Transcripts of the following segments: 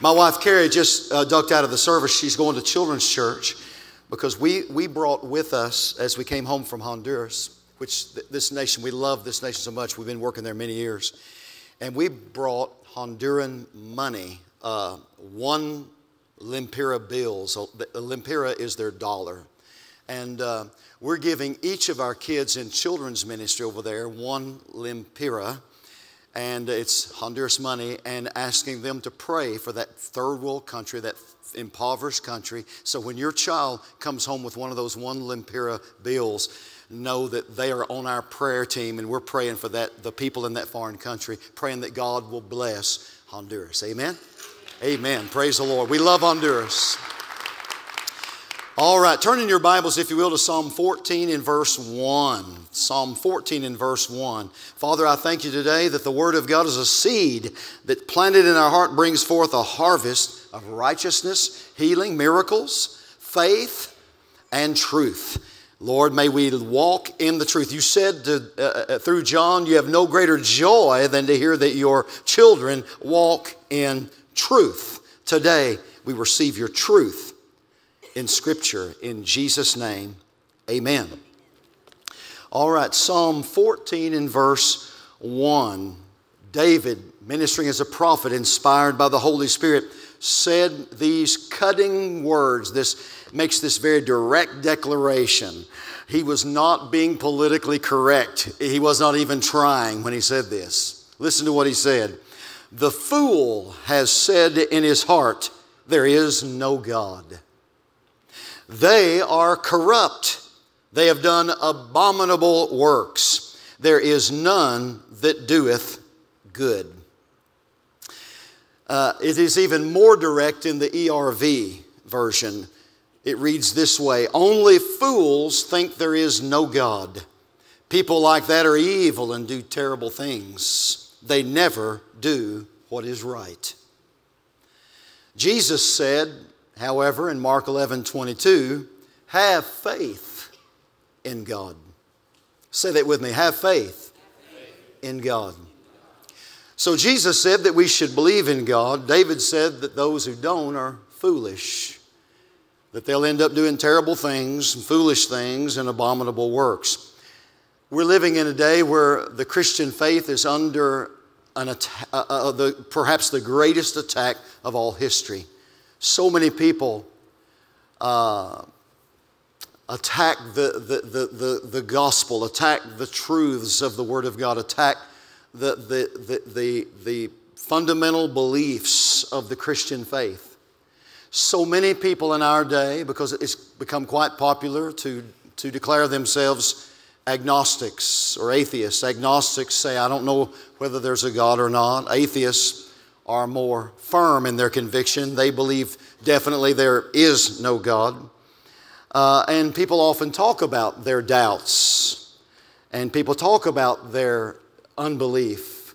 My wife, Carrie, just ducked out of the service. She's going to children's church because we brought with us, as we came home from Honduras, which this nation, we love this nation so much. We've been working there many years. And we brought Honduran money, one Lempira bills. Lempira is their dollar. And we're giving each of our kids in children's ministry over there one Lempira, and it's Honduras money, and asking them to pray for that third world country, that impoverished country. So when your child comes home with one of those one Lempira bills, know that they are on our prayer team, and we're praying for that, the people in that foreign country, praying that God will bless Honduras. Amen? Amen. Praise the Lord. We love Honduras. All right, turn in your Bibles, if you will, to Psalm 14 and verse 1. Psalm 14 and verse 1. Father, I thank you today that the Word of God is a seed that planted in our heart brings forth a harvest of righteousness, healing, miracles, faith, and truth. Lord, may we walk in the truth. You said through John, you have no greater joy than to hear that your children walk in truth. Today, we receive your truth in Scripture, in Jesus' name, amen. All right, Psalm 14 and verse 1. David, ministering as a prophet, inspired by the Holy Spirit, said these cutting words. This makes this very direct declaration. He was not being politically correct. He was not even trying when he said this. Listen to what he said. The fool has said in his heart, there is no God. They are corrupt. They have done abominable works. There is none that doeth good. It is even more direct in the ERV version. It reads this way, only fools think there is no God. People like that are evil and do terrible things. They never do what is right. Jesus said, however, in Mark 11:22, have faith in God. Say that with me, have faith in God. So Jesus said that we should believe in God. David said that those who don't are foolish, that they'll end up doing terrible things, and foolish things, and abominable works. We're living in a day where the Christian faith is under perhaps the greatest attack of all history. So many people attack the gospel, attack the truths of the Word of God, attack the fundamental beliefs of the Christian faith. So many people in our day, because it's become quite popular to declare themselves agnostics or atheists. Agnostics say, I don't know whether there's a God or not. Atheists are more firm in their conviction. They believe definitely there is no God. And people often talk about their doubts. And people talk about their unbelief.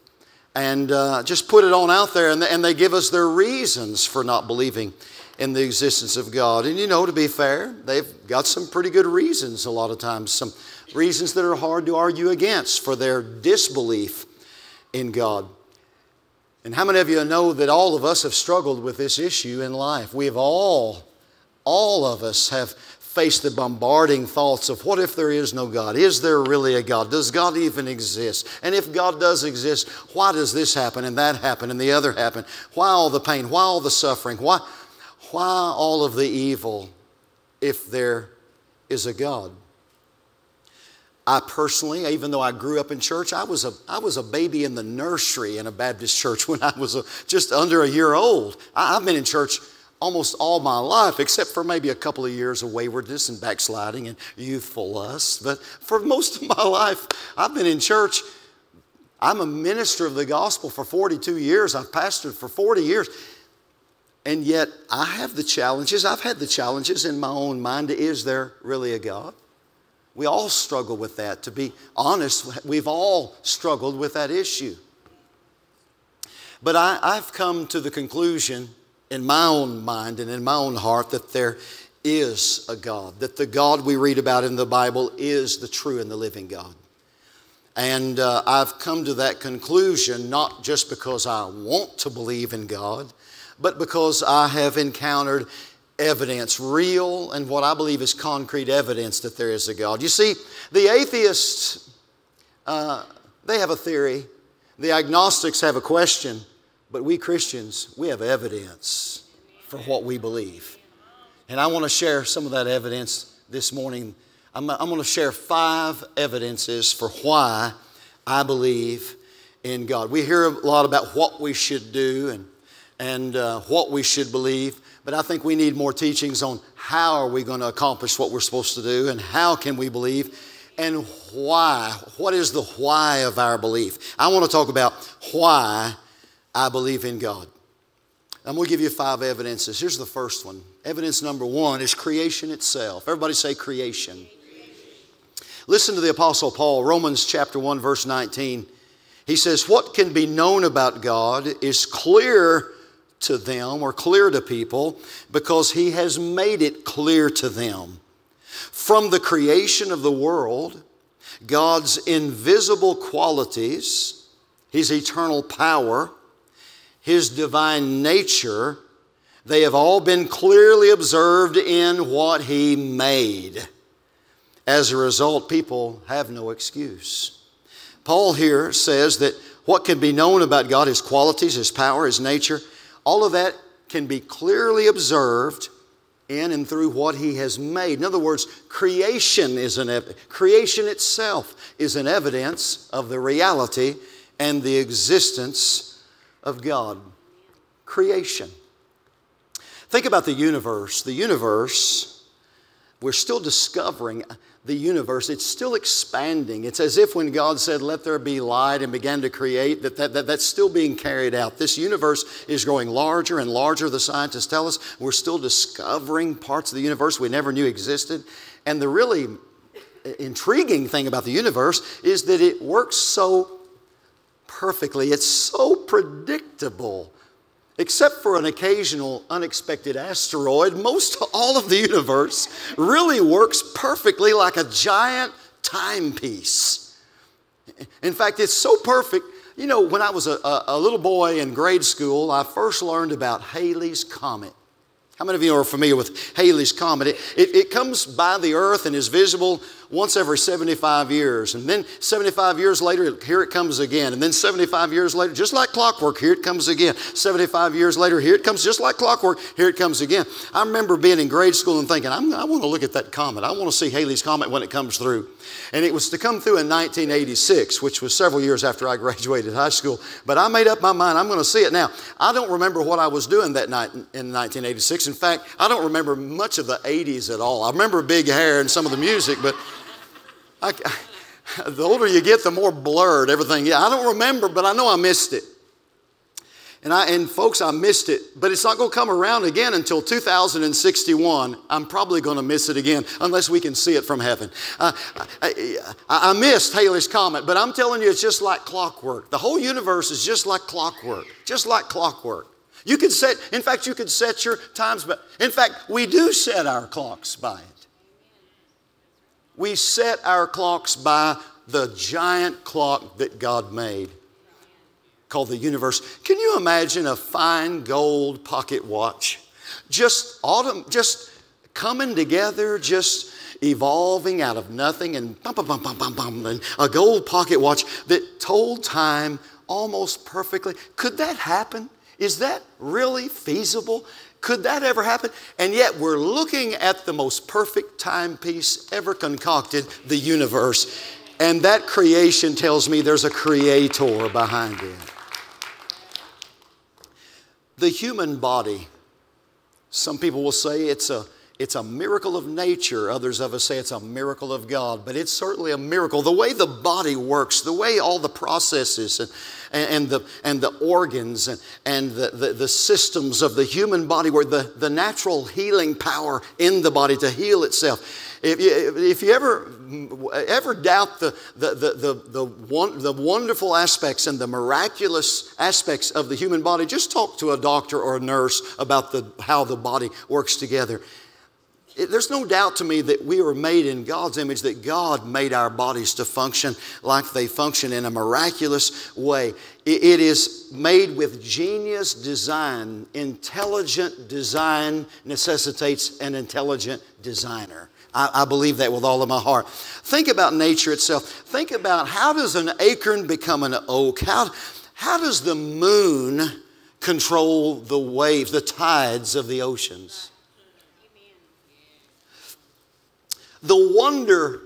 And just put it on out there, and they give us their reasons for not believing in the existence of God. And you know, to be fair, they've got some pretty good reasons a lot of times, some reasons that are hard to argue against for their disbelief in God. And how many of you know that all of us have struggled with this issue in life? We have all of us have faced the bombarding thoughts of, what if there is no God? Is there really a God? Does God even exist? And if God does exist, why does this happen and that happen and the other happen? Why all the pain? Why all the suffering? Why all of the evil if there is a God? I personally, even though I grew up in church, I was a baby in the nursery in a Baptist church when I was just under a year old. I've been in church almost all my life, except for maybe a couple of years of waywardness and backsliding and youthful lust. But for most of my life, I've been in church. I'm a minister of the gospel for 42 years. I've pastored for 40 years. And yet I have the challenges. I've had the challenges in my own mind. Is there really a God? We all struggle with that. To be honest, we've all struggled with that issue. But I've come to the conclusion in my own mind and in my own heart that there is a God, that the God we read about in the Bible is the true and the living God. And I've come to that conclusion not just because I want to believe in God, but because I have encountered evidence, real and what I believe is concrete evidence that there is a God. You see, the atheists, they have a theory. The agnostics have a question. But we Christians, we have evidence for what we believe. And I want to share some of that evidence this morning. I'm going to share 5 evidences for why I believe in God. We hear a lot about what we should do and what we should believe. But I think we need more teachings on how are we going to accomplish what we're supposed to do and how can we believe and why. What is the why of our belief? I want to talk about why I believe in God. I'm going to give you 5 evidences. Here's the first one. Evidence number 1 is creation itself. Everybody say creation. Listen to the Apostle Paul, Romans chapter 1, verse 19. He says, what can be known about God is clear to them, or clear to people, because He has made it clear to them. From the creation of the world, God's invisible qualities, His eternal power, His divine nature, they have all been clearly observed in what He made. As a result, people have no excuse. Paul here says that what can be known about God, His qualities, His power, His nature, all of that can be clearly observed in and through what He has made. In other words, creation itself is an evidence of the reality and the existence of God. Creation. Think about the universe. The universe, we're still discovering the universe. It's still expanding. It's as if when God said, let there be light and began to create, that's still being carried out. This universe is growing larger and larger. The scientists tell us we're still discovering parts of the universe we never knew existed. And the really intriguing thing about the universe is that it works so perfectly. It's so predictable. Except for an occasional unexpected asteroid, all of the universe really works perfectly like a giant timepiece. In fact, it's so perfect. You know, when I was a little boy in grade school, I first learned about Halley's Comet. How many of you are familiar with Halley's Comet? It comes by the Earth and is visible once every 75 years. And then 75 years later, here it comes again. And then 75 years later, just like clockwork, here it comes again. 75 years later, here it comes, just like clockwork, here it comes again. I remember being in grade school and thinking, I want to look at that comet. I want to see Halley's Comet when it comes through. And it was to come through in 1986, which was several years after I graduated high school. But I made up my mind, I'm going to see it now. I don't remember what I was doing that night in 1986. In fact, I don't remember much of the 80s at all. I remember big hair and some of the music, but the older you get, the more blurred everything. Yeah, I don't remember, but I know I missed it. And folks, I missed it, but it's not going to come around again until 2061. I'm probably going to miss it again unless we can see it from heaven. I missed Halley's Comet, but I'm telling you, it's just like clockwork. The whole universe is just like clockwork, just like clockwork. You could set, in fact, you could set your times, but in fact, we do set our clocks by it. We set our clocks by the giant clock that God made called the universe. Can you imagine a fine gold pocket watch just coming together, just evolving out of nothing and bum, bum, bum, bum, bum, bum, and a gold pocket watch that told time almost perfectly? Could that happen? Is that really feasible? Could that ever happen? And yet we're looking at the most perfect timepiece ever concocted, the universe. And that creation tells me there's a creator behind it. The human body. Some people will say it's a miracle of nature. Others of us say it's a miracle of God, but it's certainly a miracle. The way the body works, the way all the processes and the organs and the systems of the human body work, the natural healing power in the body to heal itself. If you ever doubt the wonderful aspects and the miraculous aspects of the human body, just talk to a doctor or a nurse about how the body works together. There's no doubt to me that we were made in God's image, that God made our bodies to function like they function in a miraculous way. It is made with genius design. Intelligent design necessitates an intelligent designer. I believe that with all of my heart. Think about nature itself. Think about, how does an acorn become an oak? How does the moon control the waves, the tides of the oceans? The wonder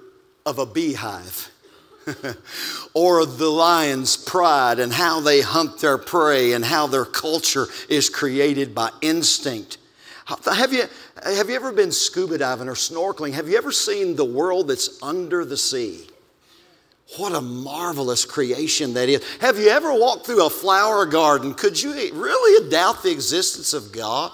of a beehive or the lion's pride and how they hunt their prey and how their culture is created by instinct. Have you ever been scuba diving or snorkeling? Have you ever seen the world that's under the sea? What a marvelous creation that is. Have you ever walked through a flower garden? Could you really doubt the existence of God?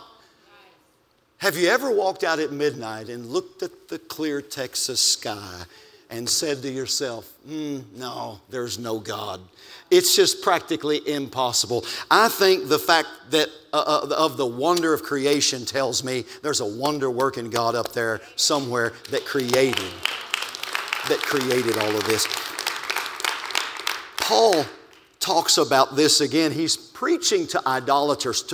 Have you ever walked out at midnight and looked at the clear Texas sky and said to yourself, no, there's no God. It's just practically impossible. I think the fact that of the wonder of creation tells me there's a wonder working God up there somewhere that created all of this. Paul talks about this again. He's preaching to idolaters,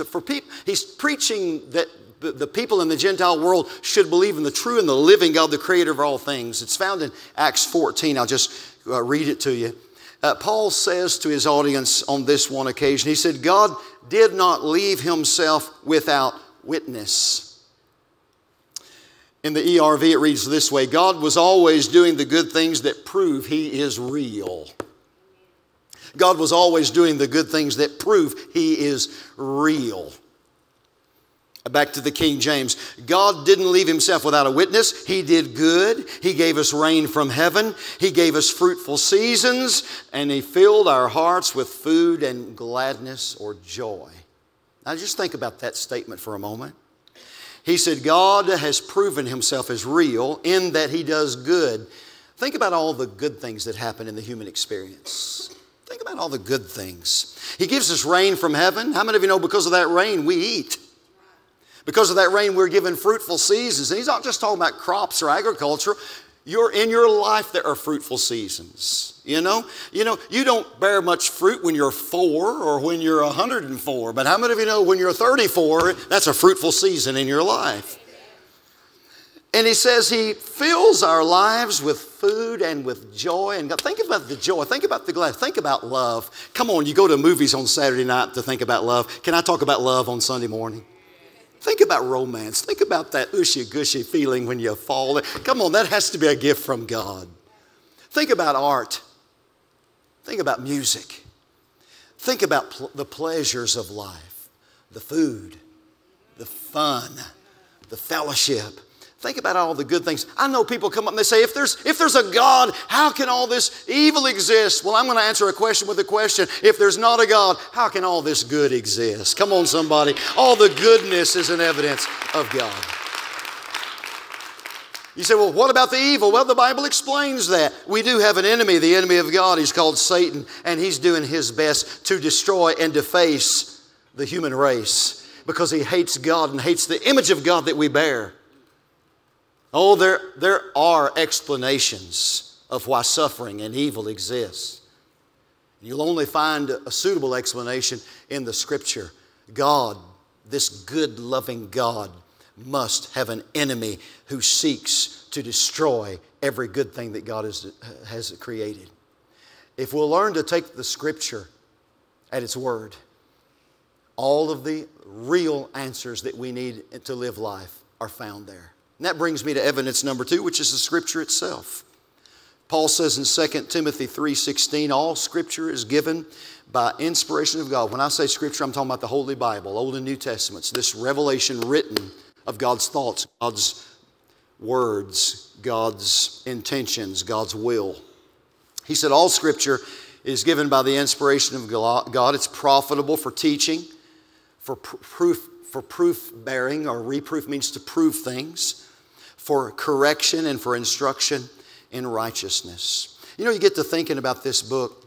he's preaching that the people in the Gentile world should believe in the true and the living God, the creator of all things. It's found in Acts 14. I'll just read it to you. Paul says to his audience on this one occasion, he said, God did not leave himself without witness. In the ERV, it reads this way: God was always doing the good things that prove he is real. God was always doing the good things that prove he is real. Back to the King James. God didn't leave himself without a witness. He did good. He gave us rain from heaven. He gave us fruitful seasons, and he filled our hearts with food and gladness or joy. Now just think about that statement for a moment. He said, God has proven himself as real in that he does good. Think about all the good things that happen in the human experience. Think about all the good things. He gives us rain from heaven. How many of you know because of that rain we eat? Because of that rain, we're given fruitful seasons. And he's not just talking about crops or agriculture. In your life, there are fruitful seasons. You don't bear much fruit when you're 4 or when you're 104. But how many of you know when you're 34, that's a fruitful season in your life? And he says he fills our lives with food and with joy. And think about the joy. Think about the gladness. Think about love. Come on, you go to movies on Saturday night to think about love. Can I talk about love on Sunday morning? Think about romance. Think about that ooshy-gushy feeling when you fall. Come on, that has to be a gift from God. Think about art. Think about music. Think about the pleasures of life, the food, the fun, the fellowship. Think about all the good things. I know people come up and they say, if there's a God, how can all this evil exist? Well, I'm going to answer a question with a question. If there's not a God, how can all this good exist? Come on, somebody. All the goodness is an evidence of God. You say, well, what about the evil? Well, the Bible explains that. We do have an enemy, the enemy of God. He's called Satan, and he's doing his best to destroy and deface the human race because he hates God and hates the image of God that we bear. Oh, there are explanations of why suffering and evil exists. You'll only find a suitable explanation in the Scripture. God, this good, loving God, must have an enemy who seeks to destroy every good thing that God has created. If we'll learn to take the Scripture at its word, all of the real answers that we need to live life are found there. And that brings me to evidence number 2, which is the Scripture itself. Paul says in 2 Timothy 3:16, all Scripture is given by inspiration of God. When I say Scripture, I'm talking about the Holy Bible, Old and New Testaments, this revelation written of God's thoughts, God's words, God's intentions, God's will. He said all Scripture is given by the inspiration of God. It's profitable for teaching, for proof, bearing or reproof means to prove things, for correction and for instruction in righteousness. You get to thinking about this book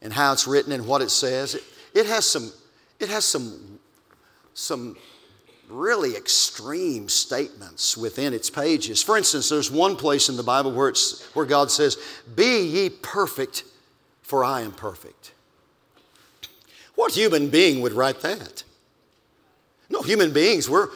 and how it's written and what it says. It has some really extreme statements within its pages. For instance, there's one place in the Bible where God says, "Be ye perfect, for I am perfect." What human being would write that? No, human beings, we're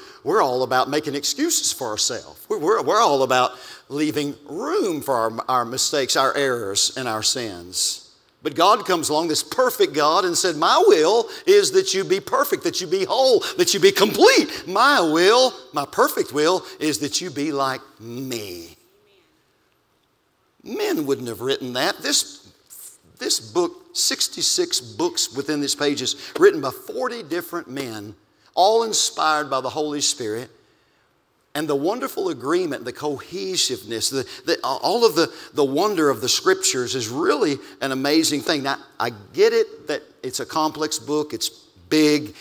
all about making excuses for ourselves. We're all about leaving room for our mistakes, our errors, and our sins. But God comes along, this perfect God, and said, "My will is that you be perfect, that you be whole, that you be complete. My will, my perfect will, is that you be like me." Men wouldn't have written that. This book, 66 books within these pages, written by 40 different men, all inspired by the Holy Spirit, and the wonderful agreement, the cohesiveness, all of the wonder of the Scriptures is really an amazing thing. Now, I get it that it's a complex book, it's big,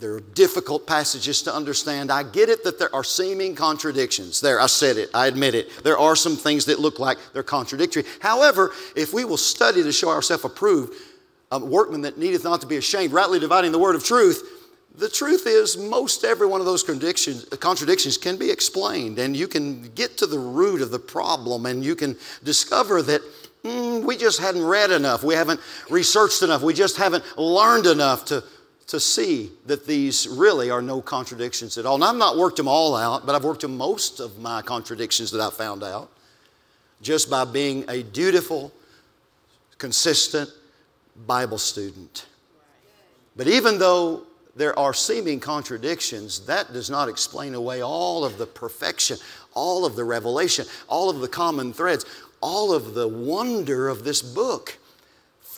there are difficult passages to understand. I get it that there are seeming contradictions. There, I said it, I admit it. There are some things that look like they're contradictory. However, if we will study to show ourselves approved, a workman that needeth not to be ashamed, rightly dividing the word of truth, the truth is, most every one of those contradictions can be explained, and you can get to the root of the problem, and you can discover that we just hadn't read enough, we haven't researched enough, we just haven't learned enough to see that these really are no contradictions at all. And I've not worked them all out, but I've worked them most of my contradictions that I found out just by being a dutiful, consistent Bible student. But even though there are seeming contradictions, that does not explain away all of the perfection, all of the revelation, all of the common threads, all of the wonder of this book.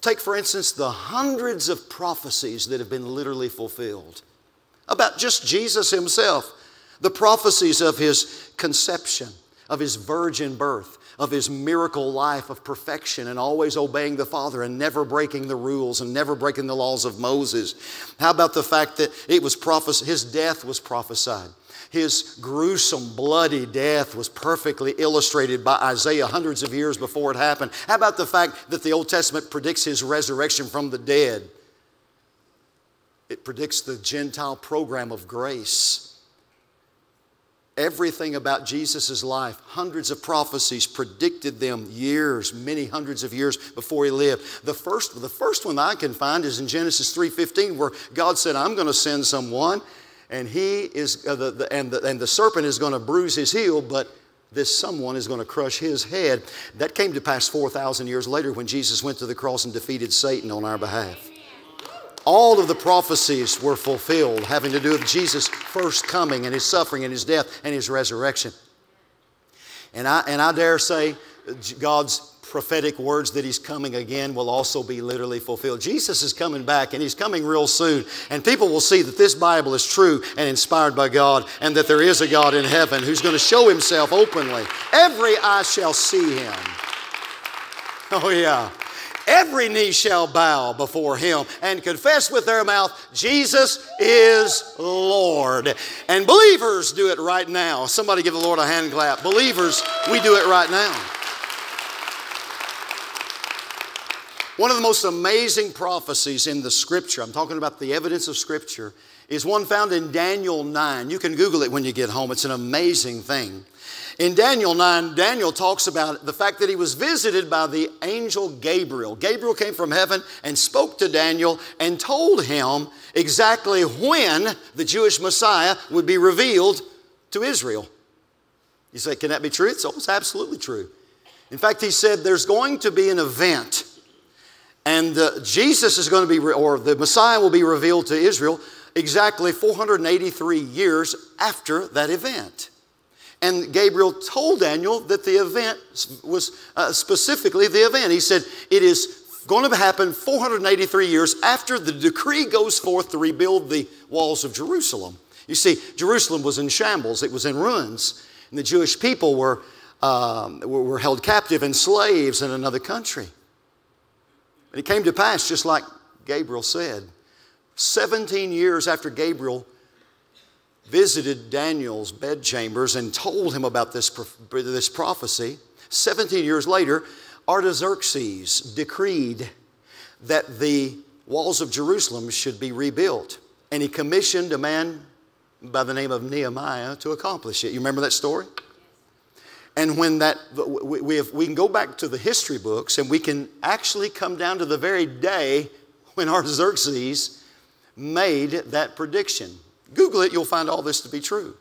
Take, for instance, the hundreds of prophecies that have been literally fulfilled about just Jesus himself, the prophecies of his conception, of his virgin birth, of his miracle life of perfection and always obeying the Father and never breaking the rules and never breaking the laws of Moses. How about the fact that it was his death was prophesied? His gruesome, bloody death was perfectly illustrated by Isaiah hundreds of years before it happened. How about the fact that the Old Testament predicts his resurrection from the dead? It predicts the Gentile program of grace. Everything about Jesus' life, hundreds of prophecies predicted them years, many hundreds of years before he lived. The first one I can find is in Genesis 3:15, where God said, "I'm going to send someone, and the serpent is going to bruise his heel, but this someone is going to crush his head." That came to pass 4,000 years later when Jesus went to the cross and defeated Satan on our behalf. All of the prophecies were fulfilled having to do with Jesus' first coming and his suffering and his death and his resurrection. And I dare say God's prophetic words that he's coming again will also be literally fulfilled. Jesus is coming back, and he's coming real soon. And people will see that this Bible is true and inspired by God, and that there is a God in heaven who's going to show himself openly. Every eye shall see him. Oh, yeah. Every knee shall bow before him and confess with their mouth, "Jesus is Lord." And believers do it right now. Somebody give the Lord a hand clap. Believers, we do it right now. One of the most amazing prophecies in the Scripture, I'm talking about the evidence of Scripture, is one found in Daniel 9. You can Google it when you get home. It's an amazing thing. In Daniel 9, Daniel talks about the fact that he was visited by the angel Gabriel. Gabriel came from heaven and spoke to Daniel and told him exactly when the Jewish Messiah would be revealed to Israel. You say, can that be true? It's absolutely true. In fact, he said there's going to be an event, and Jesus is going to be, or the Messiah will be revealed to Israel exactly 483 years after that event. And Gabriel told Daniel that the event was specifically the event. He said, it is going to happen 483 years after the decree goes forth to rebuild the walls of Jerusalem. You see, Jerusalem was in shambles. It was in ruins. And the Jewish people were held captive and slaves in another country. And it came to pass, just like Gabriel said, 17 years after Gabriel visited Daniel's bedchambers and told him about this prophecy, 17 years later, Artaxerxes decreed that the walls of Jerusalem should be rebuilt. And he commissioned a man by the name of Nehemiah to accomplish it. You remember that story? And when that, we can go back to the history books and we can actually come down to the very day when Artaxerxes made that prediction. Google it, you'll find all this to be true.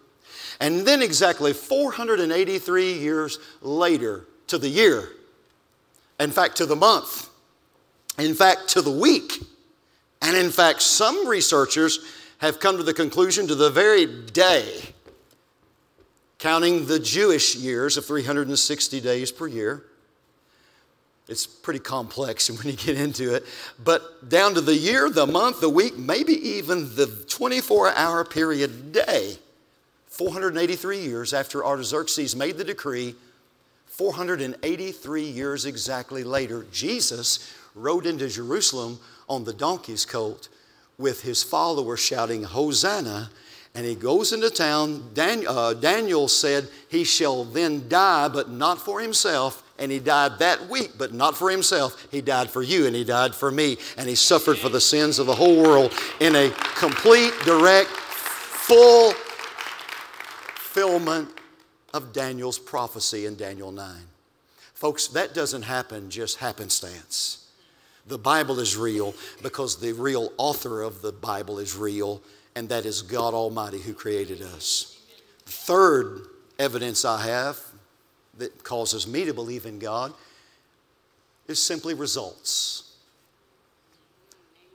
And then exactly 483 years later, to the year, in fact, to the month, in fact, to the week, and in fact, some researchers have come to the conclusion to the very day, counting the Jewish years of 360 days per year. It's pretty complex when you get into it. But down to the year, the month, the week, maybe even the 24-hour period day, 483 years after Artaxerxes made the decree, 483 years exactly later, Jesus rode into Jerusalem on the donkey's colt with his followers shouting, Hosanna. And he goes into town. Daniel said, he shall then die, but not for himself. And he died that week, but not for himself. He died for you, and he died for me. And he suffered for the sins of the whole world in a complete, direct, full fulfillment of Daniel's prophecy in Daniel 9. Folks, that doesn't happen just happenstance. The Bible is real because the real author of the Bible is real. And that is God Almighty who created us. The third evidence I have that causes me to believe in God is simply results.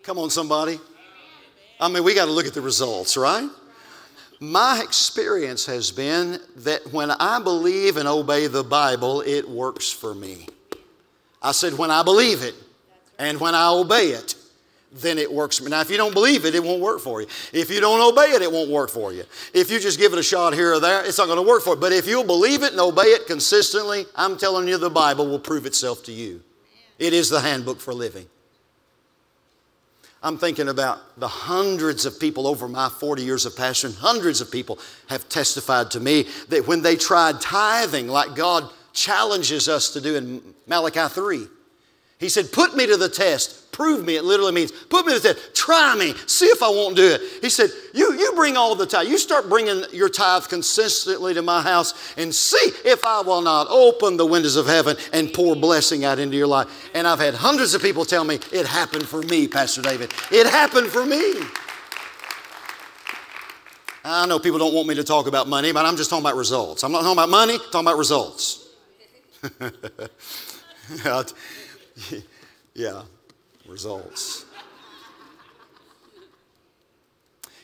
Come on, somebody. I mean, we got to look at the results, right? My experience has been that when I believe and obey the Bible, it works for me. I said, when I believe it and when I obey it, then it works for me. Now, if you don't believe it, it won't work for you. If you don't obey it, it won't work for you. If you just give it a shot here or there, it's not going to work for you. But if you'll believe it and obey it consistently, I'm telling you, the Bible will prove itself to you. It is the handbook for living. I'm thinking about the hundreds of people over my 40 years of pastoring. Hundreds of people have testified to me that when they tried tithing, like God challenges us to do in Malachi 3, he said, put me to the test. Prove me. It literally means, put me to the test. Try me. See if I won't do it. He said, you bring all the tithe. You start bringing your tithe consistently to my house and see if I will not open the windows of heaven and pour blessing out into your life. And I've had hundreds of people tell me, it happened for me, Pastor David. It happened for me. I know people don't want me to talk about money, but I'm just talking about results. I'm not talking about money. I'm talking about results. Yeah, results.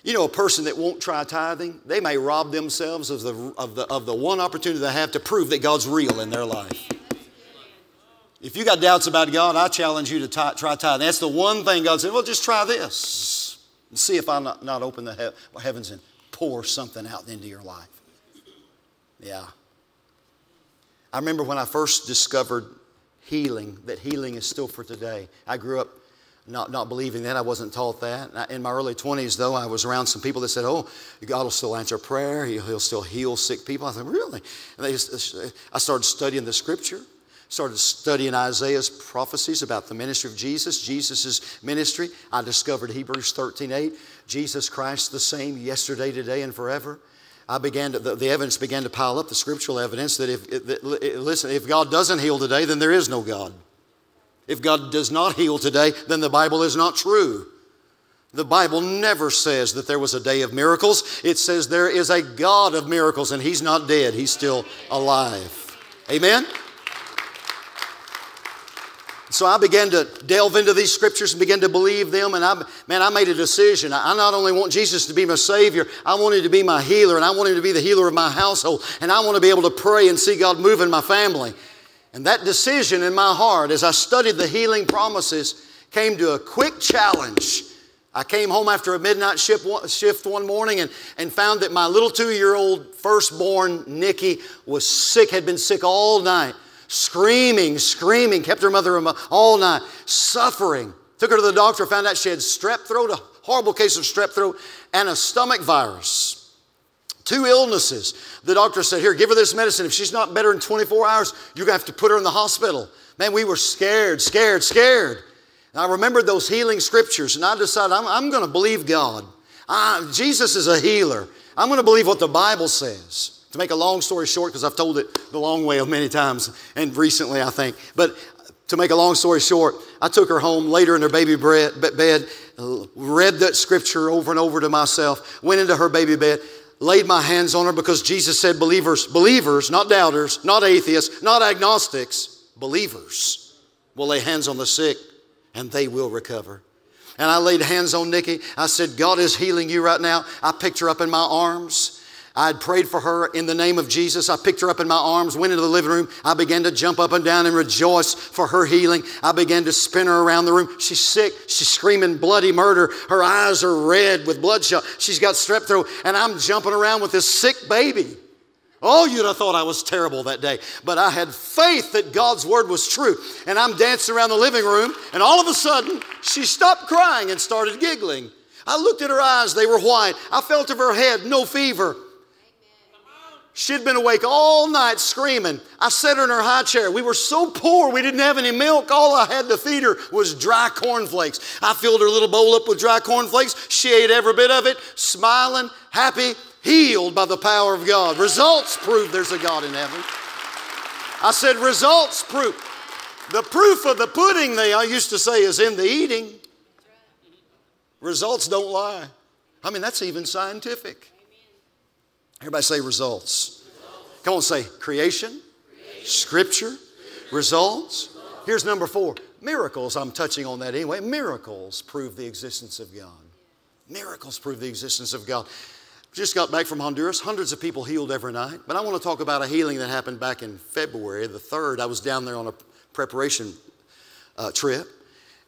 You know, a person that won't try tithing, they may rob themselves of the one opportunity they have to prove that God's real in their life. If you got doubts about God, I challenge you to try tithing. That's the one thing God said, well, just try this and see if I not open the heavens and pour something out into your life. Yeah. I remember when I first discovered healing, that healing is still for today. I grew up not believing that. I wasn't taught that. In my early 20s, though, I was around some people that said, oh, God will still answer prayer. He'll still heal sick people. I thought, really? And I started studying the Scripture, started studying Isaiah's prophecies about the ministry of Jesus, Jesus' ministry. I discovered Hebrews 13:8, Jesus Christ the same yesterday, today, and forever. I began to, the evidence began to pile up, the scriptural evidence that if God doesn't heal today, then there is no God. If God does not heal today, then the Bible is not true. The Bible never says that there was a day of miracles. It says there is a God of miracles, and he's not dead. He's still alive. Amen? So I began to delve into these scriptures and began to believe them. And I made a decision. I not only want Jesus to be my Savior, I want Him to be my healer. And I want Him to be the healer of my household. And I want to be able to pray and see God move in my family. And that decision in my heart, as I studied the healing promises, came to a quick challenge. I came home after a midnight shift one morning and found that my little 2-year-old firstborn, Nikki, was sick, had been sick all night. Screaming, kept her mother all night, suffering. Took her to the doctor, found out she had strep throat, a horrible case of strep throat, and a stomach virus. 2 illnesses. The doctor said, here, give her this medicine. If she's not better in 24 hours, you're going to have to put her in the hospital. Man, we were scared. And I remembered those healing scriptures, and I decided I'm going to believe God. Jesus is a healer. I'm going to believe what the Bible says. To make a long story short, because I've told it the long way many times, and recently, I think. But to make a long story short, I took her home later in her baby bed, read that scripture over and over to myself, went into her baby bed, laid my hands on her, because Jesus said believers, not doubters, not atheists, not agnostics, believers will lay hands on the sick and they will recover. And I laid hands on Nikki. I said, God is healing you right now. I picked her up in my arms. I had prayed for her in the name of Jesus. I picked her up in my arms, went into the living room. I began to jump up and down and rejoice for her healing. I began to spin her around the room. She's sick. She's screaming bloody murder. Her eyes are red with bloodshot. She's got strep throat, and I'm jumping around with this sick baby. Oh, you'd have thought I was terrible that day, but I had faith that God's word was true. And I'm dancing around the living room, and all of a sudden, she stopped crying and started giggling. I looked at her eyes. They were white. I felt of her head, no fever. She'd been awake all night screaming. I set her in her high chair. We were so poor, we didn't have any milk. All I had to feed her was dry cornflakes. I filled her little bowl up with dry cornflakes. She ate every bit of it, smiling, happy, healed by the power of God. Results prove there's a God in heaven. I said, results prove. The proof of the pudding, they I used to say, is in the eating. Results don't lie. I mean, that's even scientific. Everybody say results. Results. Come on, say creation, scripture, results. Here's number 4. Miracles. I'm touching on that anyway. Miracles prove the existence of God. Miracles prove the existence of God. Just got back from Honduras. Hundreds of people healed every night. But I want to talk about a healing that happened back in February the 3rd. I was down there on a preparation trip.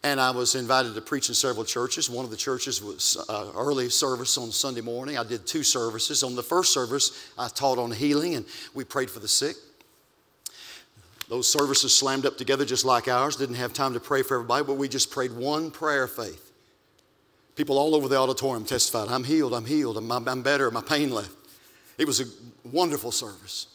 And I was invited to preach in several churches. One of the churches was early service on Sunday morning. I did 2 services. On the first service, I taught on healing, and we prayed for the sick. Those services slammed up together just like ours. Didn't have time to pray for everybody, but we just prayed one prayer of faith. People all over the auditorium testified, I'm healed, I'm healed, I'm better, my pain left. It was a wonderful service.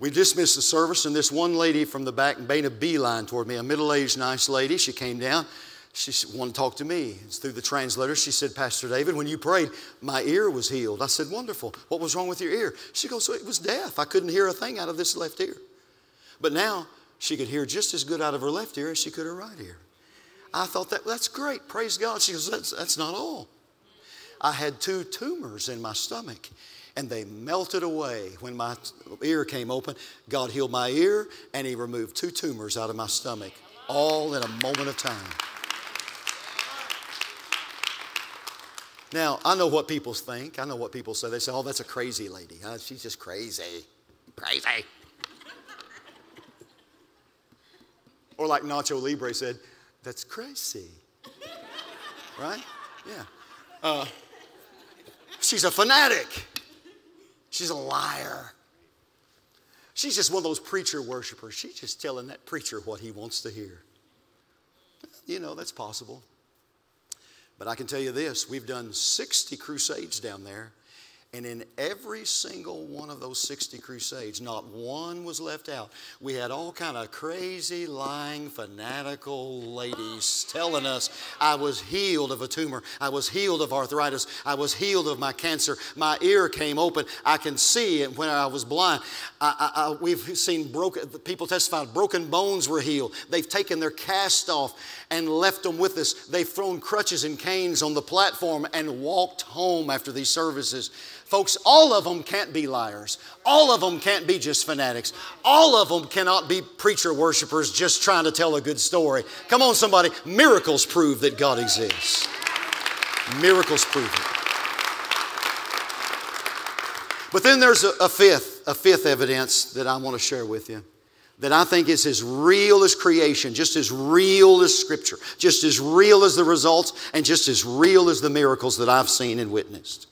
We dismissed the service, and this one lady from the back made a beeline toward me, a middle-aged, nice lady. She came down. She wanted to talk to me. It's through the translator. She said, Pastor David, when you prayed, my ear was healed. I said, wonderful. What was wrong with your ear? She goes, so it was deaf. I couldn't hear a thing out of this left ear. But now she could hear just as good out of her left ear as she could her right ear. I thought, that's great. Praise God. She goes, that's not all. I had 2 tumors in my stomach. And they melted away when my ear came open. God healed my ear, and He removed 2 tumors out of my stomach, all in a moment of time. Now, I know what people think. I know what people say. They say, oh, that's a crazy lady. She's just crazy. Crazy. Or like Nacho Libre said, that's crazy. Right? Yeah. She's a fanatic. She's a liar. She's just one of those preacher worshipers. She's just telling that preacher what he wants to hear. You know, that's possible. But I can tell you this. We've done 60 crusades down there. And in every single one of those 60 crusades, not one was left out. We had all kind of crazy, lying, fanatical ladies telling us, I was healed of a tumor. I was healed of arthritis. I was healed of my cancer. My ear came open. I can see it when I was blind. We've seen people testify, broken bones were healed. They've taken their cast off and left them with us. They've thrown crutches and canes on the platform and walked home after these services. Folks, all of them can't be liars. All of them can't be just fanatics. All of them cannot be preacher worshipers just trying to tell a good story. Come on, somebody. Miracles prove that God exists. Miracles prove it. But then there's a fifth evidence that I want to share with you that I think is as real as creation, just as real as Scripture, just as real as the results, and just as real as the miracles that I've seen and witnessed.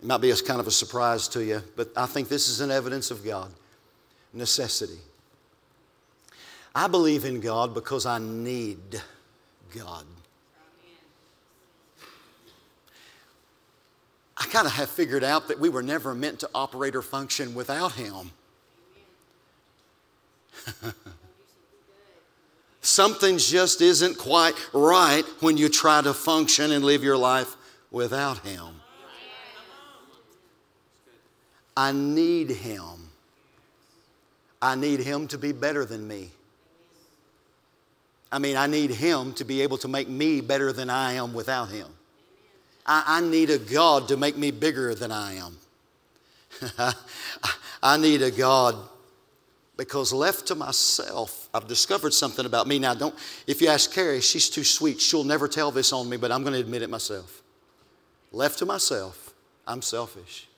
It might be kind of a surprise to you, but I think this is an evidence of God. Necessity. I believe in God because I need God. I kind of have figured out that we were never meant to operate or function without Him. Something just isn't quite right when you try to function and live your life without Him. I need Him. I need Him to be better than me. I mean, I need Him to be able to make me better than I am without Him. I need a God to make me bigger than I am. I need a God because left to myself, I've discovered something about me. Now, don't, if you ask Carrie, she's too sweet. She'll never tell this on me, but I'm going to admit it myself. Left to myself, I'm selfish.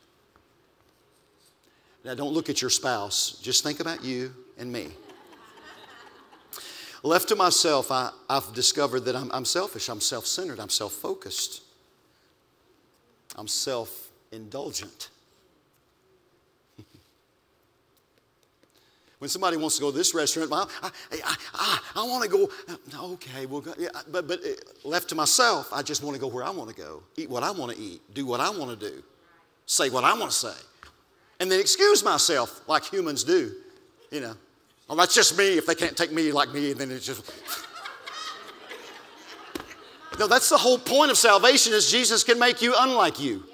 Now, don't look at your spouse. Just think about you and me. Left to myself, I've discovered that I'm selfish, I'm self-centered, I'm self-focused, I'm self-indulgent. When somebody wants to go to this restaurant, well, I want to go, okay, we'll go. Yeah, but left to myself, I just want to go where I want to go, eat what I want to eat, do what I want to do, say what I want to say, and then excuse myself like humans do, you know. Oh, that's just me. If they can't take me like me, then it's just... No, that's the whole point of salvation is Jesus can make you unlike you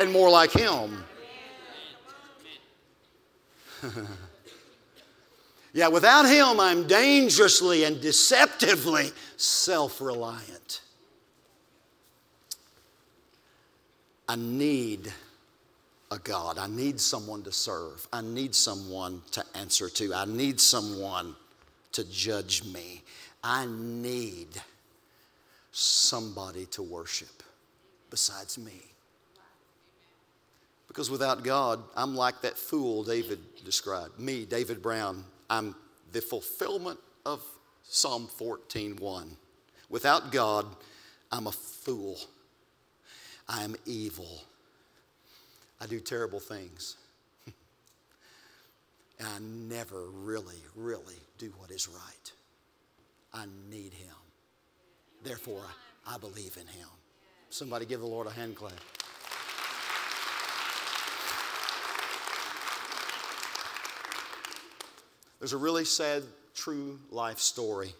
and more like Him. Yeah, without Him, I'm dangerously and deceptively self-reliant. I need a God. I need someone to serve. I need someone to answer to. I need someone to judge me. I need somebody to worship besides me. Because without God, I'm like that fool David described. Me, David Brown, I'm the fulfillment of Psalm 14:1. Without God, I'm a fool. I am evil. I do terrible things, and I never really do what is right. I need Him. Therefore, I believe in Him. Somebody give the Lord a hand clap. There's a really sad, true life story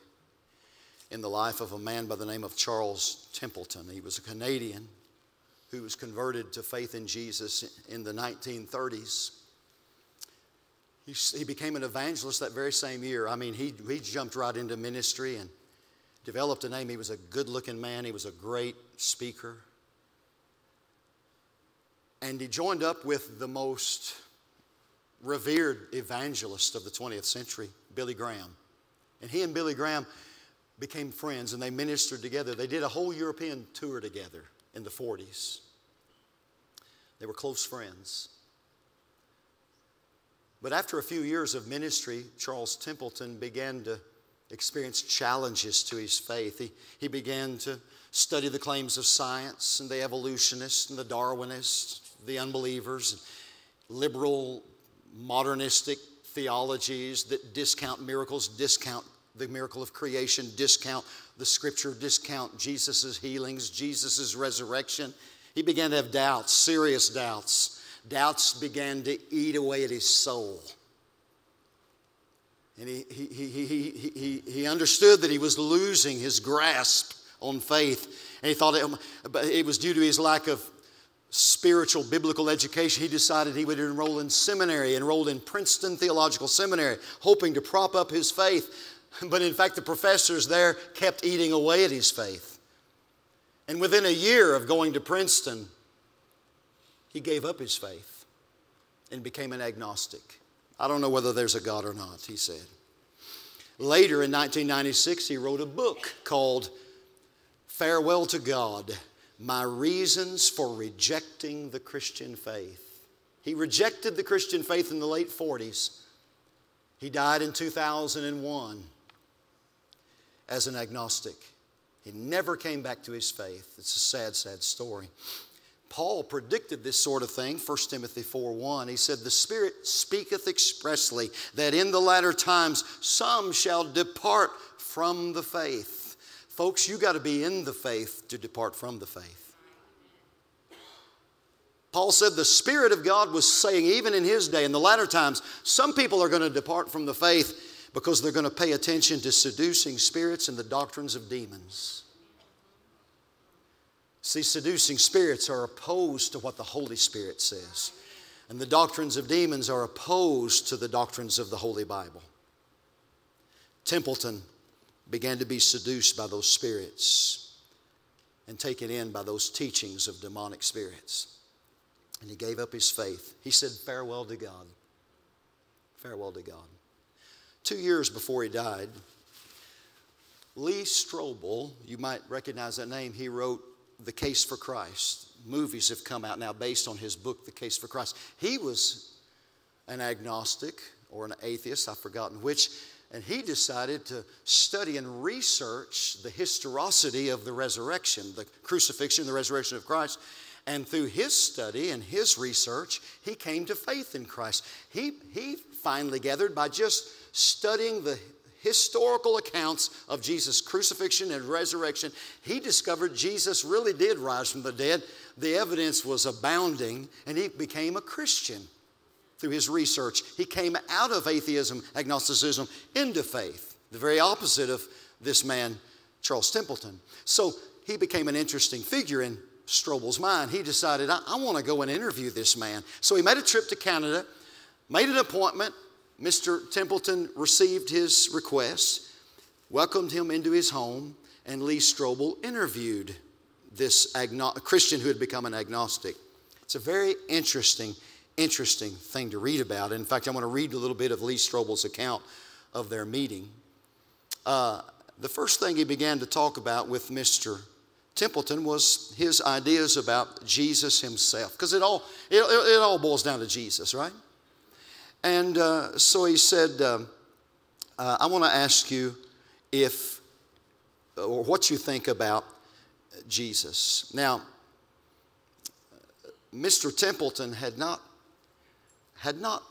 in the life of a man by the name of Charles Templeton. He was a Canadian who was converted to faith in Jesus in the 1930s. He became an evangelist that very same year. I mean, he jumped right into ministry and developed a name. He was a good-looking man. He was a great speaker. And he joined up with the most revered evangelist of the 20th century, Billy Graham. And he and Billy Graham became friends, and they ministered together. They did a whole European tour together. In the 40s. They were close friends. But after a few years of ministry, Charles Templeton began to experience challenges to his faith. He began to study the claims of science and the evolutionists and the Darwinists, the unbelievers, liberal modernistic theologies that discount miracles, discount the miracle of creation, discount the scripture, discount Jesus' healings, Jesus' resurrection. He began to have doubts, serious doubts. Doubts began to eat away at his soul. And he understood that he was losing his grasp on faith. And he thought it was due to his lack of spiritual biblical education. He decided he would enroll in seminary, enrolled in Princeton Theological Seminary, hoping to prop up his faith. But in fact, the professors there kept eating away at his faith. And within a year of going to Princeton, he gave up his faith and became an agnostic. I don't know whether there's a God or not, he said. Later in 1996, he wrote a book called Farewell to God, My Reasons for Rejecting the Christian Faith. He rejected the Christian faith in the late 40s. He died in 2001. As an agnostic. He never came back to his faith. It's a sad, sad story. Paul predicted this sort of thing, 1 Timothy 4:1. He said, the Spirit speaketh expressly that in the latter times some shall depart from the faith. Folks, you got to be in the faith to depart from the faith. Paul said the Spirit of God was saying even in his day, in the latter times, some people are going to depart from the faith because they're going to pay attention to seducing spirits and the doctrines of demons. See, seducing spirits are opposed to what the Holy Spirit says. And the doctrines of demons are opposed to the doctrines of the Holy Bible. Templeton began to be seduced by those spirits and taken in by those teachings of demonic spirits. And he gave up his faith. He said, farewell to God. Farewell to God. 2 years before he died, Lee Strobel, you might recognize that name, he wrote The Case for Christ. Movies have come out now based on his book, The Case for Christ. He was an agnostic or an atheist, I've forgotten which, and he decided to study and research the historicity of the resurrection, the crucifixion, the resurrection of Christ. And through his study and his research, he came to faith in Christ. He finally gathered by just studying the historical accounts of Jesus' crucifixion and resurrection. He discovered Jesus really did rise from the dead. The evidence was abounding, and he became a Christian through his research. He came out of atheism, agnosticism, into faith, the very opposite of this man, Charles Templeton. So he became an interesting figure in Strobel's mind. He decided, I want to go and interview this man. So he made a trip to Canada, made an appointment. Mr. Templeton received his request, welcomed him into his home, and Lee Strobel interviewed this Christian who had become an agnostic. It's a very interesting thing to read about. In fact, I want to read a little bit of Lee Strobel's account of their meeting. The first thing he began to talk about with Mr. Templeton was his ideas about Jesus himself, because it all boils down to Jesus, right? And so he said, I want to ask you if, or what you think about Jesus. Now, Mr. Templeton had not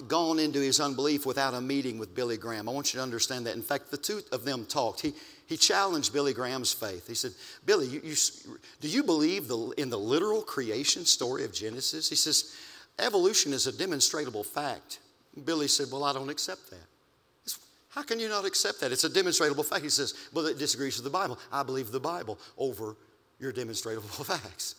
gone into his unbelief without a meeting with Billy Graham. I want you to understand that. In fact, the two of them talked. He challenged Billy Graham's faith. He said, Billy, do you believe in the literal creation story of Genesis? He says, evolution is a demonstrable fact. Billy said, well, I don't accept that. How can you not accept that? It's a demonstrable fact. He says, well, it disagrees with the Bible. I believe the Bible over your demonstrable facts.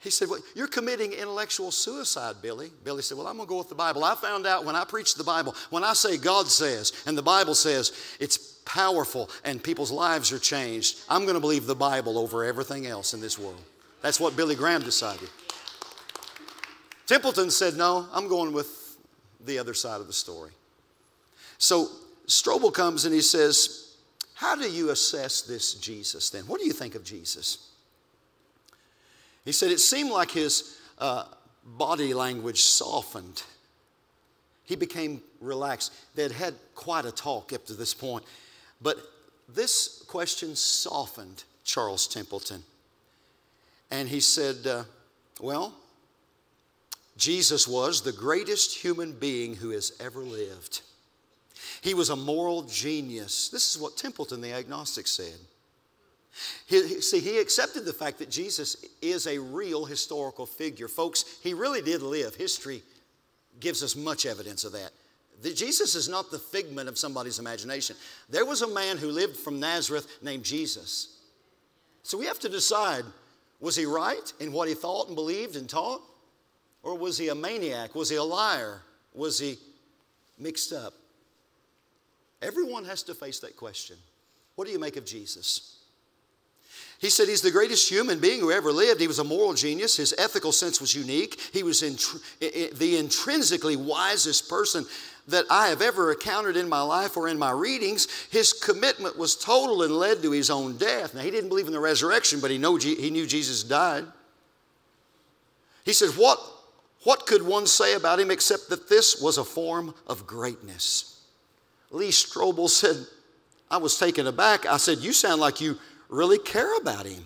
He said, well, you're committing intellectual suicide, Billy. Billy said, well, I'm going to go with the Bible. I found out when I preach the Bible, when I say God says and the Bible says, it's powerful and people's lives are changed. I'm going to believe the Bible over everything else in this world. That's what Billy Graham decided. Templeton said, no, I'm going with the other side of the story. So Strobel comes and he says, how do you assess this Jesus then? What do you think of Jesus? He said it seemed like his body language softened. He became relaxed. They'd had quite a talk up to this point. But this question softened Charles Templeton. And he said, well, Jesus was the greatest human being who has ever lived. He was a moral genius. This is what Templeton, the agnostic, said. He accepted the fact that Jesus is a real historical figure. Folks, he really did live. History gives us much evidence of that. Jesus is not the figment of somebody's imagination. There was a man who lived from Nazareth named Jesus. So we have to decide, was he right in what he thought and believed and taught? Or was he a maniac? Was he a liar? Was he mixed up? Everyone has to face that question. What do you make of Jesus? He said he's the greatest human being who ever lived. He was a moral genius. His ethical sense was unique. He was the intrinsically wisest person that I have ever encountered in my life or in my readings. His commitment was total and led to his own death. Now, he didn't believe in the resurrection, but he knew Jesus died. He said, what could one say about him except that this was a form of greatness? Lee Strobel said, I was taken aback. I said, you sound like you really care about him.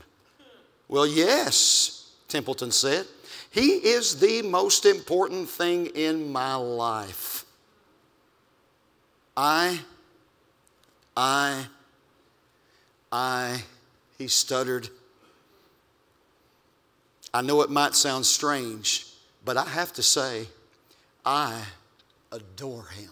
Well, yes, Templeton said. He is the most important thing in my life. He stuttered. I know it might sound strange, but I have to say, I adore him.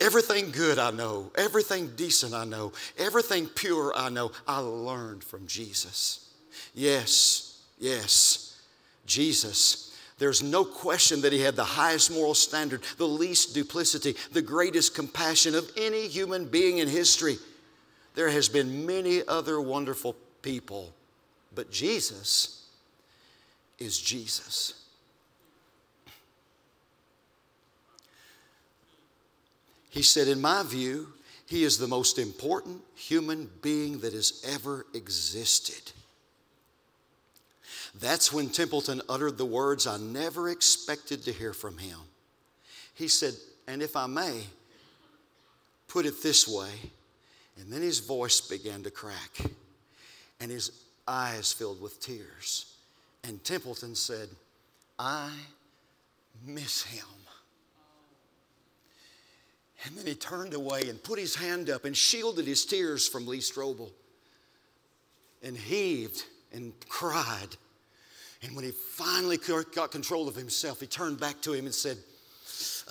Everything good I know, everything decent I know, everything pure I know, I learned from Jesus. Yes, Yes, Jesus. There's no question that he had the highest moral standard, the least duplicity, the greatest compassion of any human being in history. There has been many other wonderful people, but Jesus is Jesus. He said, in my view, he is the most important human being that has ever existed. That's when Templeton uttered the words I never expected to hear from him. He said, and if I may, put it this way. And then his voice began to crack, and his eyes filled with tears. And Templeton said, I miss him. And then he turned away and put his hand up and shielded his tears from Lee Strobel and heaved and cried. And when he finally got control of himself, he turned back to him and said,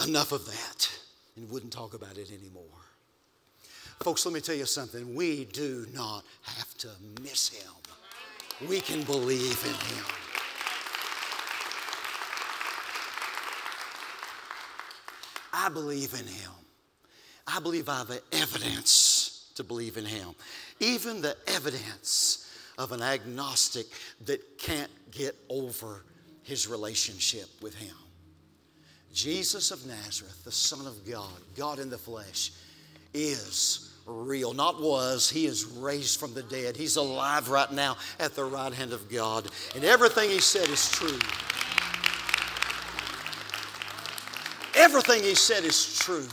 enough of that, and wouldn't talk about it anymore. Folks, let me tell you something. We do not have to miss him. We can believe in him. I believe in him. I believe I have the evidence to believe in him. Even the evidence of an agnostic that can't get over his relationship with him. Jesus of Nazareth, the Son of God, God in the flesh, is real. Not was. He is raised from the dead. He's alive right now at the right hand of God. And everything he said is true. Everything he said is true.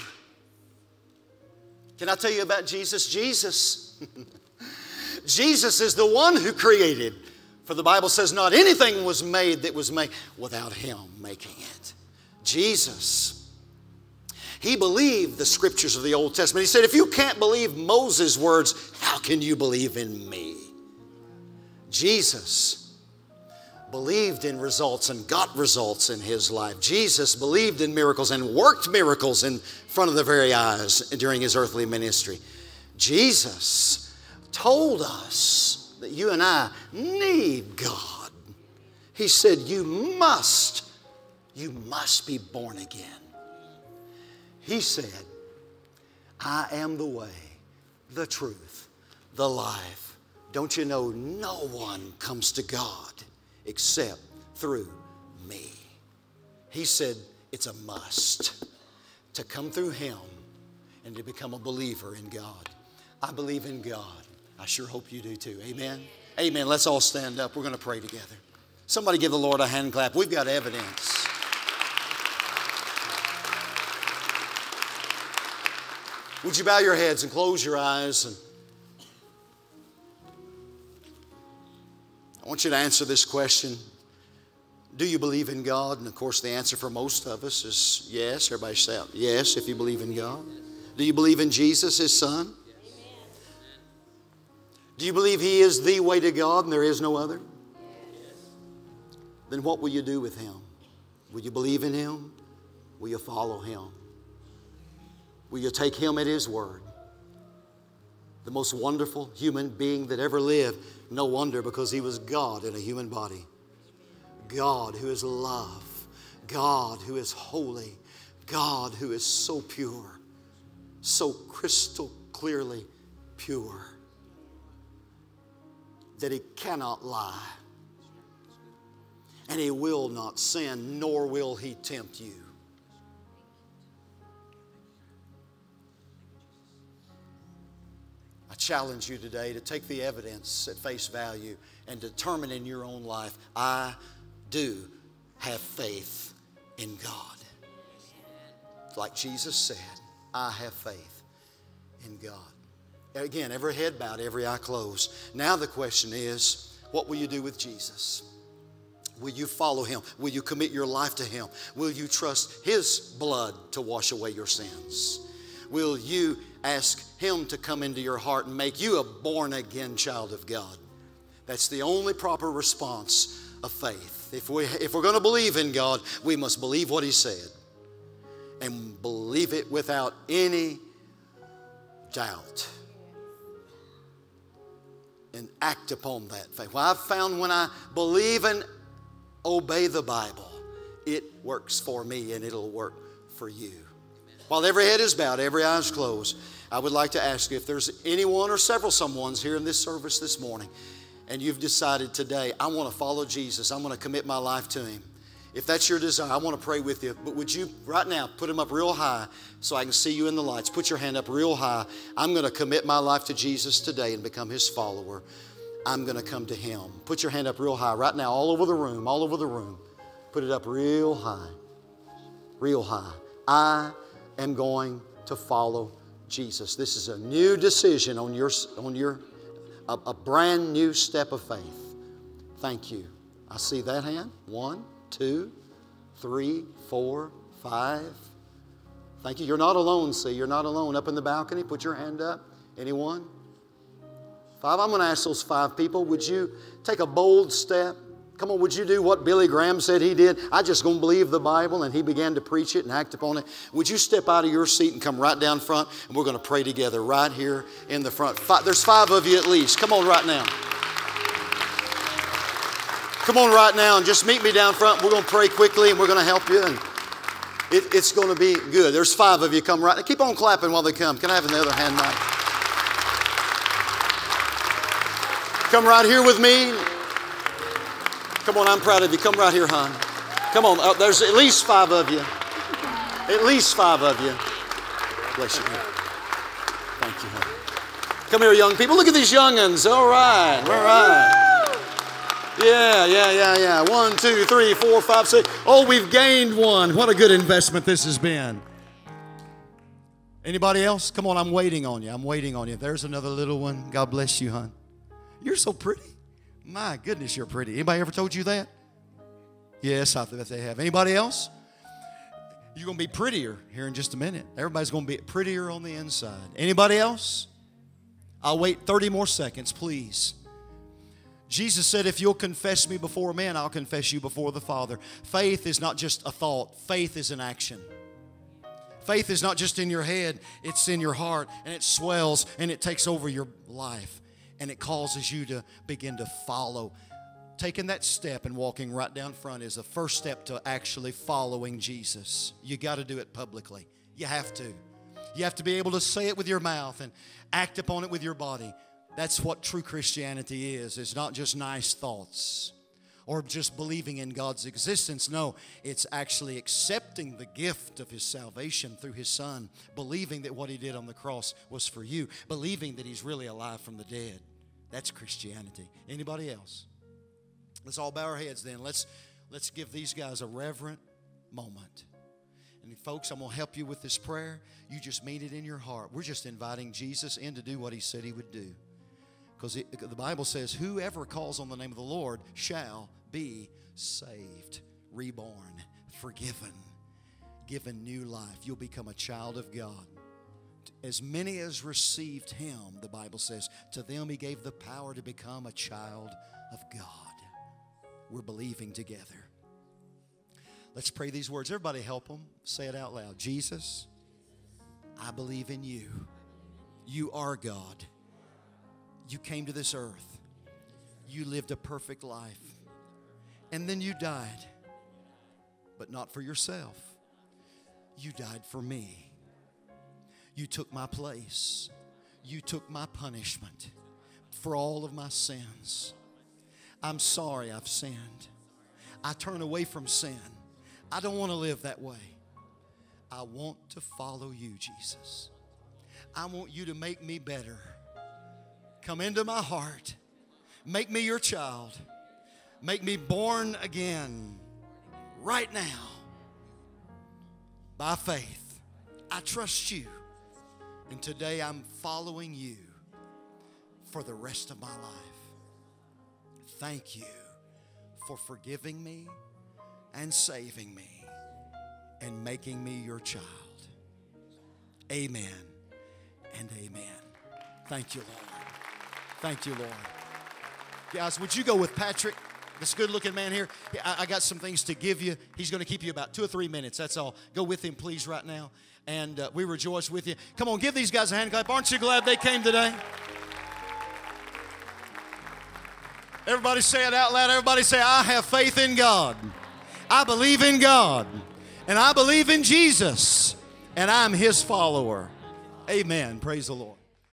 Can I tell you about Jesus? Jesus is the one who created. For the Bible says not anything was made that was made without him making it. Jesus. He believed the scriptures of the Old Testament. He said, if you can't believe Moses' words, how can you believe in me? Jesus believed in results and got results in his life. Jesus believed in miracles and worked miracles in front of their very eyes during his earthly ministry. Jesus told us that you and I need God. He said, you must be born again. He said, I am the way, the truth, the life. Don't you know no one comes to God except through me? He said it's a must to come through him and to become a believer in God. I believe in God. I sure hope you do too. Amen? Amen. Let's all stand up. We're going to pray together. Somebody give the Lord a hand clap. We've got evidence. Would you bow your heads and close your eyes? And I want you to answer this question. Do you believe in God? And of course the answer for most of us is yes. Everybody shout, yes, if you believe in God. Do you believe in Jesus, his son? Yes. Do you believe he is the way to God and there is no other? Yes. Then what will you do with him? Will you believe in him? Will you follow him? Will you take him at his word? The most wonderful human being that ever lived. No wonder, because he was God in a human body. God who is love. God who is holy. God who is so pure. So crystal clearly pure. That he cannot lie. And he will not sin, nor will he tempt you. I challenge you today to take the evidence at face value and determine in your own life, I do have faith in God. Like Jesus said, I have faith in God. Again, every head bowed, every eye closed. Now the question is, what will you do with Jesus? Will you follow him? Will you commit your life to him? Will you trust his blood to wash away your sins? Will you ask him to come into your heart and make you a born-again child of God? That's the only proper response of faith. If we're going to believe in God, we must believe what he said and believe it without any doubt. and act upon that faith. Well, I've found when I believe and obey the Bible, it works for me and it'll work for you. While every head is bowed, every eye is closed, I would like to ask you if there's anyone or several someones here in this service this morning and you've decided today, I want to follow Jesus. I'm going to commit my life to Him. If that's your desire, I want to pray with you. But would you right now put them up real high so I can see you in the lights. Put your hand up real high. I'm going to commit my life to Jesus today and become His follower. I'm going to come to Him. Put your hand up real high right now, all over the room, all over the room. Put it up real high, real high. I am going to follow Jesus. This is a new decision on a brand new step of faith. Thank you. I see that hand. 1, 2, 3, 4, 5. Thank you. You're not alone, see. You're not alone. Up in the balcony, put your hand up. Anyone? 5. I'm going to ask those 5 people, would you take a bold step? Come on, would you do what Billy Graham said he did? I just going to believe the Bible, and he began to preach it and act upon it. Would you step out of your seat and come right down front, and we're going to pray together right here in the front. 5, there's 5 of you at least. Come on right now. Come on right now and just meet me down front. We're going to pray quickly and we're going to help you. And it's going to be good. There's 5 of you. Come right now. Keep on clapping while they come. Can I have the other hand now? Come right here with me. Come on, I'm proud of you. Come right here, hon. Come on. Oh, there's at least 5 of you. At least 5 of you. Bless you. Thank you, hon. Come here, young people. Look at these young'uns. All right. All right. Yeah. 1, 2, 3, 4, 5, 6. Oh, we've gained 1. What a good investment this has been. Anybody else? Come on, I'm waiting on you. I'm waiting on you. There's another little one. God bless you, hon. You're so pretty. My goodness, you're pretty. Anybody ever told you that? Yes, I think that they have. Anybody else? You're going to be prettier here in just a minute. Everybody's going to be prettier on the inside. Anybody else? I'll wait 30 more seconds, please. Jesus said, if you'll confess me before men, I'll confess you before the Father. Faith is not just a thought. Faith is an action. Faith is not just in your head. It's in your heart, and it swells, and it takes over your life, and it causes you to begin to follow. Taking that step and walking right down front is the first step to actually following Jesus. You got to do it publicly. You have to. You have to be able to say it with your mouth and act upon it with your body. That's what true Christianity is. It's not just nice thoughts or just believing in God's existence. No, it's actually accepting the gift of His salvation through His Son, believing that what He did on the cross was for you, believing that He's really alive from the dead. That's Christianity. Anybody else? Let's all bow our heads then. Let's give these guys a reverent moment. And folks, I'm going to help you with this prayer. You just mean it in your heart. We're just inviting Jesus in to do what He said He would do. Because the Bible says, whoever calls on the name of the Lord shall be saved, reborn, forgiven, given new life. You'll become a child of God. As many as received Him, the Bible says, to them He gave the power to become a child of God. We're believing together. Let's pray these words. Everybody help them. Say it out loud. Jesus, I believe in You. You are God. You came to this earth. You lived a perfect life. And then You died. But not for yourself. You died for me. You took my place. You took my punishment for all of my sins. I'm sorry I've sinned. I turn away from sin. I don't want to live that way. I want to follow You, Jesus. I want You to make me better. Come into my heart. Make me Your child. Make me born again. Right now. By faith, I trust You. And today I'm following You for the rest of my life. Thank You for forgiving me and saving me and making me Your child. Amen and amen. Thank You, Lord. Thank You, Lord. Guys, would you go with Patrick, this good-looking man here? I got some things to give you. He's going to keep you about 2 or 3 minutes. That's all. Go with him, please, right now. And we rejoice with you. Come on, give these guys a hand clap. Aren't you glad they came today? Everybody say it out loud. Everybody say, I have faith in God. I believe in God. And I believe in Jesus. And I'm His follower. Amen. Praise the Lord.